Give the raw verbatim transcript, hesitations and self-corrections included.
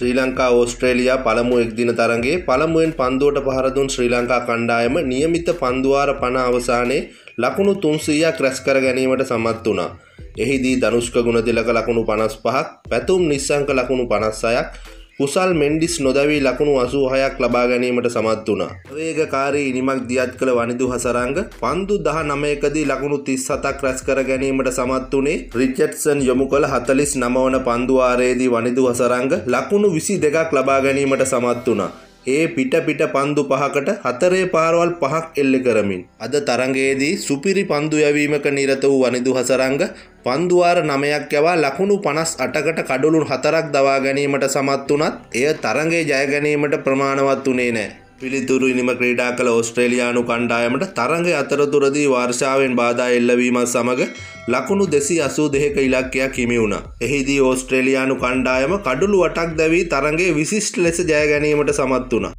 ශ්‍රී ලංකා ඕස්ට්‍රේලියා පළමු එක්දින තරඟයේ පළමුවෙන් පන්දුවට පහර දුන් ශ්‍රී ලංකා කණ්ඩායම નિયમિત පන්දුවාර පන අවසානයේ ලකුණු තුන්සීයක් රැස් කර ගැනීමට සමත් වුණා. එහිදී ධනුෂ්ක ගුණතිලක ලකුණු පනස්පහක්, පැතුම් නිස්සංක ලකුණු පනස් හයක්, කුසල් මෙන්ඩිස් නොදැවි ලකුණු අසූහයක් ලබා ගැනීමට සමත් වුණා. වේගකාරී ඉනිමක් දියත් කළ වනිදු හසරංග පන්දු දහනවයකදී ලකුණු තිස් හතක් රැස් කර ගැනීමට සමත් වුණේ රිචඩ්සන් යොමු කළ හතළිස් නවය වන පන්දුවාරයේදී වනිදු හසරංග ලකුණු විසි දෙකක් ලබා ගැනීමට සමත් වුණා. ඒ පිට පිට පන්දු පහකට හතරේ පාරවල් පහක් එල්ල කරමින් අද තරඟයේදී සුපිරි පන්දු යැවීමක නිරත වූ වනිදු හසරංග පන්දුවාර නවයක් යවා ලකුණු පනස් අටකට කඩලු හතරක් දවා ගැනීමට සමත් වුණත් එය තරඟයේ ජය ගැනීමට ප්‍රමාණවත් වුණේ නැහැ. පිළිතුරු ඉනිම ක්‍රීඩා කළ ඕස්ට්‍රේලියානු කණ්ඩායමට තරඟයේ අතරතුරදී වර්ෂාවෙන් බාධා එල්ලවීමත් සමග ලකුණු දෙසිය අසූ දෙක ඉලක්කයක් හිමි වුණා. එහිදී ඕස්ට්‍රේලියානු කණ්ඩායම කඩලු අටක් දැවී තරඟයේ විශිෂ්ට ලෙස ජය ගැනීමට සමත් වුණා.